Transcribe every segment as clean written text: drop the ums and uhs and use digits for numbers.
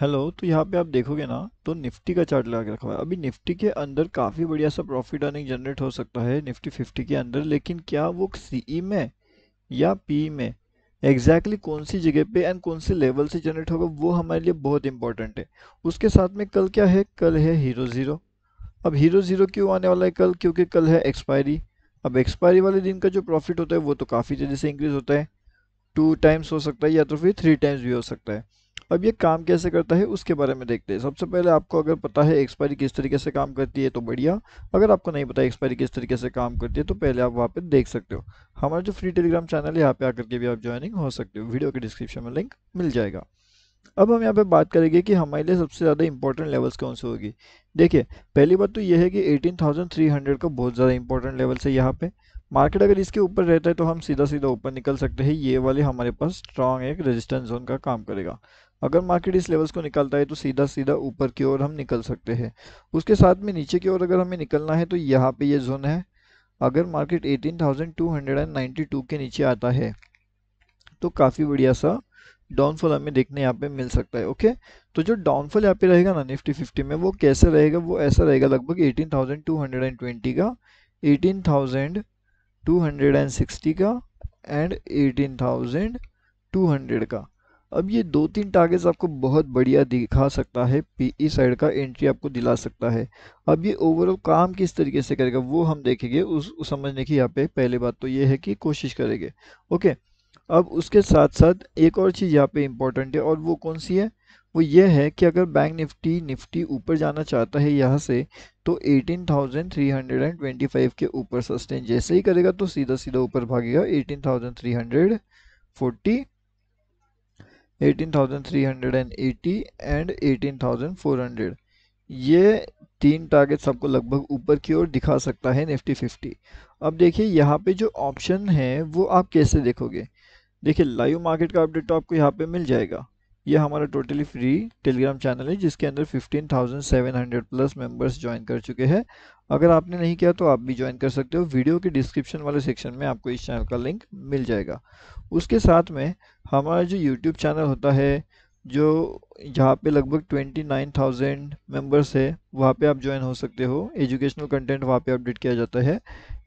Hello. तो यहाँ पे आप देखोगे ना तो निफ्टी का चार्ट लगा के रखा हुआ है। अभी निफ्टी के अंदर काफ़ी बढ़िया सा प्रॉफिट अर्निंग जनरेट हो सकता है निफ्टी 50 के अंदर, लेकिन क्या वो सीई में या पी में एग्जैक्टली कौन सी जगह पे एंड कौन सी लेवल से जनरेट होगा वो हमारे लिए बहुत इंपॉर्टेंट है। उसके साथ में कल क्या है, कल है हीरो ज़ीरो। अब हीरो ज़ीरो क्यों आने वाला है कल, क्योंकि कल है एक्सपायरी। अब एक्सपायरी वाले दिन का जो प्रॉफिट होता है वो तो काफ़ी तेज़ी से इंक्रीज़ होता है, 2 टाइम्स हो सकता है या तो फिर 3 टाइम्स भी हो सकता है। अब ये काम कैसे करता है उसके बारे में देखते हैं। सबसे पहले आपको अगर पता है एक्सपायरी किस तरीके से काम करती है तो बढ़िया, अगर आपको नहीं पता एक्सपायरी किस तरीके से काम करती है तो पहले आप वहाँ पे देख सकते हो। हमारा जो फ्री टेलीग्राम चैनल है यहाँ पे आकर के भी आप ज्वाइनिंग हो सकते हो, वीडियो के डिस्क्रिप्शन में लिंक मिल जाएगा। अब हम यहाँ पे बात करेंगे कि हमारे लिए सबसे ज़्यादा इंपॉर्टेंट लेवल्स कौन से होगी। देखिए पहली बात तो यह है कि 18,300 का बहुत ज़्यादा इंपॉर्टेंट लेवल्स है। यहाँ पे मार्केट अगर इसके ऊपर रहता है तो हम सीधा सीधा ऊपर निकल सकते हैं, ये वाले हमारे पास स्ट्रॉन्ग एक रेजिस्टेंस जोन का काम करेगा। अगर मार्केट इस लेवल्स को निकालता है तो सीधा सीधा ऊपर की ओर हम निकल सकते हैं। उसके साथ में नीचे की ओर अगर हमें निकलना है तो यहाँ पे ये जोन है, अगर मार्केट 18,292 के नीचे आता है तो काफ़ी बढ़िया सा डाउनफॉल हमें देखने यहाँ पे मिल सकता है। ओके, तो जो डाउनफॉल यहाँ पे रहेगा ना निफ्टी 50 में वो कैसे रहेगा, वो ऐसा रहेगा लगभग 18,220 का, 18,260 का एंड 18,200 का। अब ये 2-3 टारगेट्स आपको बहुत बढ़िया दिखा सकता है, पीई साइड का एंट्री आपको दिला सकता है। अब ये ओवरऑल काम किस तरीके से करेगा वो हम देखेंगे, उस समझने की यहाँ पे पहली बात तो ये है कि कोशिश करेंगे। ओके, अब उसके साथ साथ एक और चीज़ यहाँ पे इम्पॉर्टेंट है और वो कौन सी है, वो ये है कि अगर बैंक निफ्टी ऊपर जाना चाहता है यहाँ से तो 18,325 के ऊपर सस्टेन जैसे ही करेगा तो सीधा सीधा ऊपर भागेगा 18,340, 18,380 एंड 18,400। ये 3 टारगेट्स आपको लगभग ऊपर की ओर दिखा सकता है निफ्टी 50। अब देखिए यहाँ पे जो ऑप्शन है वो आप कैसे देखोगे। देखिए लाइव मार्केट का अपडेट तो आपको यहाँ पे मिल जाएगा, ये हमारा टोटली फ्री टेलीग्राम चैनल है जिसके अंदर 15,700 प्लस मेंबर्स ज्वाइन कर चुके हैं। अगर आपने नहीं किया तो आप भी ज्वाइन कर सकते हो, वीडियो के डिस्क्रिप्शन वाले सेक्शन में आपको इस चैनल का लिंक मिल जाएगा। उसके साथ में हमारा जो यूट्यूब चैनल होता है जो जहाँ पे लगभग 29,000 मेंबर्स है वहाँ पे आप ज्वाइन हो सकते हो, एजुकेशनल कंटेंट वहाँ पे अपडेट किया जाता है।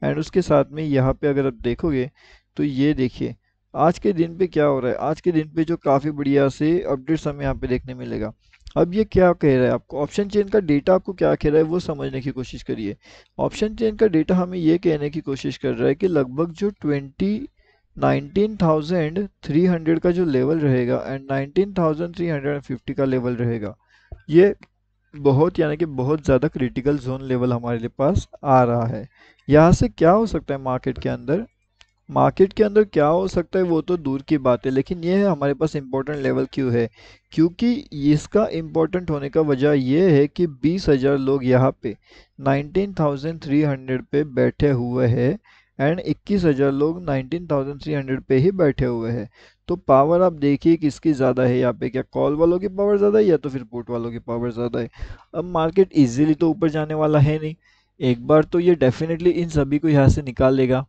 एंड उसके साथ में यहाँ पे अगर आप देखोगे तो ये देखिए आज के दिन पे क्या हो रहा है, आज के दिन पे जो काफ़ी बढ़िया से अपडेट्स हमें यहाँ पे देखने मिलेगा। अब ये क्या कह रहा है आपको, ऑप्शन चेन का डेटा आपको क्या कह रहा है वो समझने की कोशिश करिए। ऑप्शन चेन का डेटा हमें ये कहने की कोशिश कर रहा है कि लगभग जो 19,300 का जो लेवल रहेगा एंड 19,350 का लेवल रहेगा, ये बहुत यानी कि बहुत ज़्यादा क्रिटिकल जोन लेवल हमारे लिए पास आ रहा है। यहाँ से क्या हो सकता है मार्केट के अंदर, मार्केट के अंदर क्या हो सकता है वो तो दूर की बात है, लेकिन ये है हमारे पास इम्पोर्टेंट लेवल क्यों है, क्योंकि इसका इम्पोर्टेंट होने का वजह ये है कि 20,000 लोग यहाँ पे 19,300 पे बैठे हुए हैं एंड 21,000 लोग 19,300 पे ही बैठे हुए हैं। तो पावर आप देखिए किसकी ज़्यादा है यहाँ पे, क्या कॉल वालों की पावर ज़्यादा है या तो फिर पुट वालों की पावर ज़्यादा है। अब मार्केट ईजिली तो ऊपर जाने वाला है नहीं, एक बार तो ये डेफिनेटली इन सभी को यहाँ से निकाल लेगा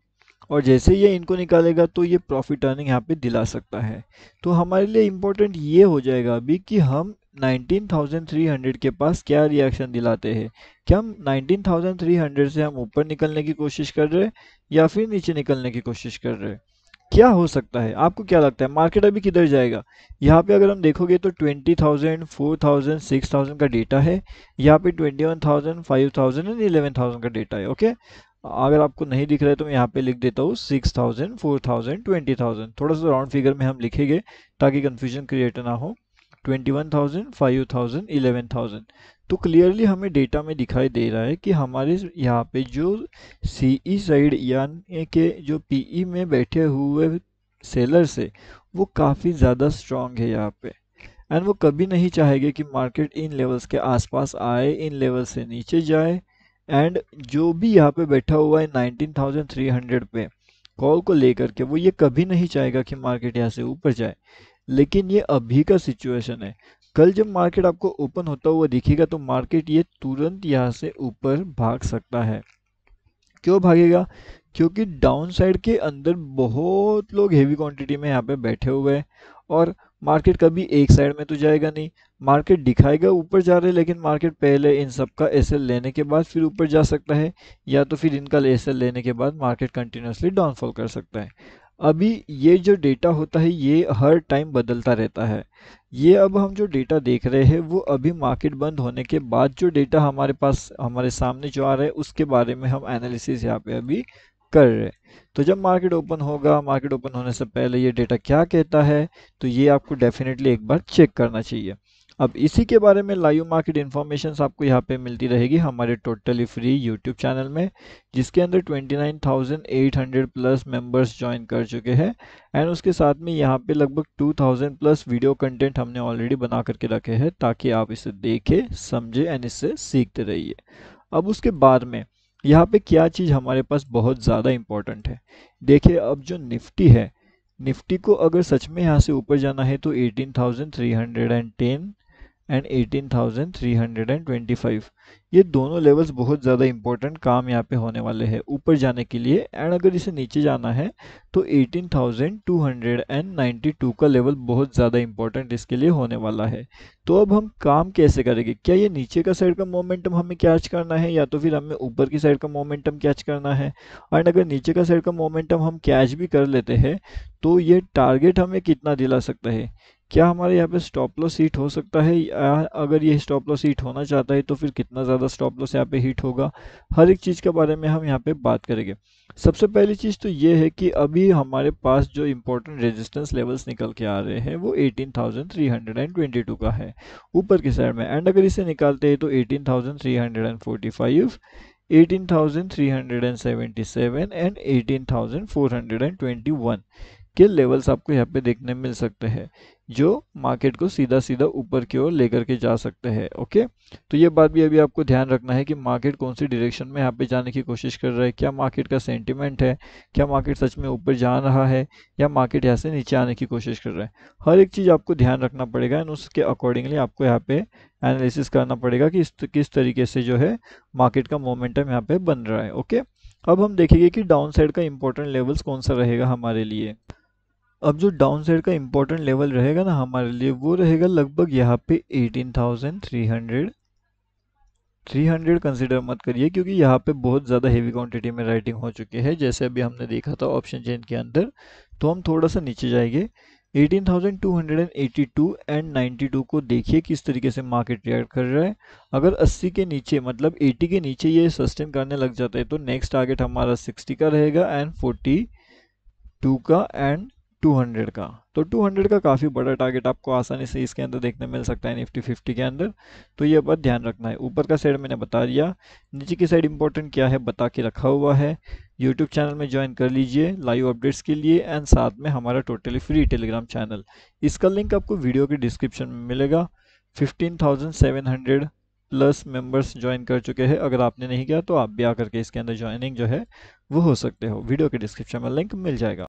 और जैसे ये इनको निकालेगा तो ये प्रॉफिट अर्निंग यहाँ पे दिला सकता है। तो हमारे लिए इम्पोर्टेंट ये हो जाएगा अभी कि हम 19,300 के पास क्या रिएक्शन दिलाते हैं, क्या हम 19,300 से हम ऊपर निकलने की कोशिश कर रहे हैं या फिर नीचे निकलने की कोशिश कर रहे हैं, क्या हो सकता है। आपको क्या लगता है मार्केट अभी किधर जाएगा। यहाँ पे अगर हम देखोगे तो 20,000, 4,000, 6,000 का डेटा है, यहाँ पे 21,000, 5,000 एंड 11,000 का डेटा है। ओके, अगर आपको नहीं दिख रहा है तो मैं यहाँ पे लिख देता हूँ 6,000, 4,000, 20,000, थोड़ा सा राउंड फिगर में हम लिखेंगे ताकि कन्फ्यूजन क्रिएट ना हो, 21,000, 5,000, 11,000। तो क्लियरली हमें डेटा में दिखाई दे रहा है कि हमारे यहाँ पे जो सीई साइड यानी कि जो पीई में बैठे हुए सेलर्स है वो काफ़ी ज़्यादा स्ट्रॉन्ग है यहाँ पे एंड वो कभी नहीं चाहेंगे कि मार्केट इन लेवल्स के आसपास आए, इन लेवल से नीचे जाए। एंड जो भी यहाँ पे बैठा हुआ है 19,300 पे कॉल को लेकर के वो ये कभी नहीं चाहेगा कि मार्केट यहाँ से ऊपर जाए, लेकिन ये अभी का सिचुएशन है। कल जब मार्केट आपको ओपन होता हुआ दिखेगा तो मार्केट ये तुरंत यहाँ से ऊपर भाग सकता है। क्यों भागेगा, क्योंकि डाउन साइड के अंदर बहुत लोग हेवी क्वांटिटी में यहाँ पे बैठे हुए हैं और मार्केट कभी एक साइड में तो जाएगा नहीं, मार्केट दिखाएगा ऊपर जा रहे, लेकिन मार्केट पहले इन सब का एसएल लेने के बाद फिर ऊपर जा सकता है, या तो फिर इनका एसएल लेने के बाद मार्केट कंटिन्यूसली डाउनफॉल कर सकता है। अभी ये जो डेटा होता है ये हर टाइम बदलता रहता है। ये अब हम जो डेटा देख रहे हैं वो अभी मार्केट बंद होने के बाद जो डेटा हमारे पास हमारे सामने जो आ रहा है उसके बारे में हम एनालिसिस यहाँ पे अभी कर रहे हैं। तो जब मार्केट ओपन होगा, मार्केट ओपन होने से पहले ये डेटा क्या कहता है, तो ये आपको डेफिनेटली एक बार चेक करना चाहिए। अब इसी के बारे में लाइव मार्केट इन्फॉर्मेशंस आपको यहाँ पे मिलती रहेगी हमारे टोटली फ्री यूट्यूब चैनल में, जिसके अंदर 29,800 प्लस मेंबर्स ज्वाइन कर चुके हैं, एंड उसके साथ में यहाँ पे लगभग 2,000 प्लस वीडियो कंटेंट हमने ऑलरेडी बना करके रखे हैं, ताकि आप इसे देखें, समझें एंड इससे सीखते रहिए। अब उसके बाद में यहाँ पे क्या चीज़ हमारे पास बहुत ज़्यादा इम्पॉर्टेंट है, देखिए अब जो निफ्टी है, निफ्टी को अगर सच में यहाँ से ऊपर जाना है तो 18,310 एंड 18,325 ये दोनों लेवल्स बहुत ज़्यादा इम्पोर्टेंट काम यहाँ पे होने वाले हैं ऊपर जाने के लिए। एंड अगर इसे नीचे जाना है तो 18,292 का लेवल बहुत ज़्यादा इम्पोर्टेंट इसके लिए होने वाला है। तो अब हम काम कैसे करेंगे, क्या ये नीचे का साइड का मोमेंटम हमें कैच करना है या तो फिर हमें ऊपर की साइड का मोमेंटम कैच करना है। एंड अगर नीचे का साइड का मोमेंटम हम कैच भी कर लेते हैं तो ये टारगेट हमें कितना दिला सकता है, क्या हमारे यहाँ पे स्टॉप लॉस हिट हो सकता है, या अगर ये स्टॉप लॉस हिट होना चाहता है तो फिर कितना ज़्यादा स्टॉप लॉस यहाँ पे हिट होगा, हर एक चीज़ के बारे में हम यहाँ पे बात करेंगे। सबसे पहली चीज़ तो ये है कि अभी हमारे पास जो इम्पोर्टेंट रेजिस्टेंस लेवल्स निकल के आ रहे हैं वो 18,322 का है ऊपर की साइड में। एंड अगर इसे निकालते हैं तो 18,345, 18,377 एंड 18,421 के लेवल्स आपको यहाँ पे देखने मिल सकते हैं, जो मार्केट को सीधा सीधा ऊपर की ओर लेकर के जा सकते हैं। ओके, तो ये बात भी अभी आपको ध्यान रखना है कि मार्केट कौन सी डायरेक्शन में यहाँ पे जाने की कोशिश कर रहा है, क्या मार्केट का सेंटिमेंट है, क्या मार्केट सच में ऊपर जा रहा है या मार्केट यहाँ से नीचे आने की कोशिश कर रहा है, हर एक चीज़ आपको ध्यान रखना पड़ेगा। एंड उसके अकॉर्डिंगली आपको यहाँ पे एनालिसिस करना पड़ेगा कि किस तरीके से जो है मार्केट का मोमेंटम यहाँ पे बन रहा है। ओके, अब हम देखेंगे कि डाउन साइड का इंपॉर्टेंट लेवल्स कौन सा रहेगा हमारे लिए। अब जो डाउन साइड का इम्पोर्टेंट लेवल रहेगा ना हमारे लिए, वो रहेगा लगभग यहाँ पे 18,300 कंसिडर मत करिए, क्योंकि यहाँ पे बहुत ज़्यादा हेवी क्वांटिटी में राइटिंग हो चुकी है, जैसे अभी हमने देखा था ऑप्शन चेन के अंदर। तो हम थोड़ा सा नीचे जाएंगे 18,282 एंड 92 को, देखिए किस तरीके से मार्केट रिएक्ट कर रहा है। अगर 80 के नीचे मतलब 80 के नीचे ये सस्टेन करने लग जाता है तो नेक्स्ट टारगेट हमारा 60 का रहेगा एंड 42 का एंड 200 का। तो 200 का काफ़ी बड़ा टारगेट आपको आसानी से इसके अंदर देखने मिल सकता है निफ्टी 50 के अंदर। तो ये बात ध्यान रखना है, ऊपर का साइड मैंने बता दिया, नीचे की साइड इंपॉर्टेंट क्या है बता के रखा हुआ है। यूट्यूब चैनल में ज्वाइन कर लीजिए लाइव अपडेट्स के लिए, एंड साथ में हमारा टोटली फ्री टेलीग्राम चैनल, इसका लिंक आपको वीडियो के डिस्क्रिप्शन में मिलेगा। 15,700 प्लस मेंबर्स ज्वाइन कर चुके हैं, अगर आपने नहीं किया तो आप भी आकर के इसके अंदर ज्वाइनिंग जो है वो हो सकते हो, वीडियो के डिस्क्रिप्शन में लिंक मिल जाएगा।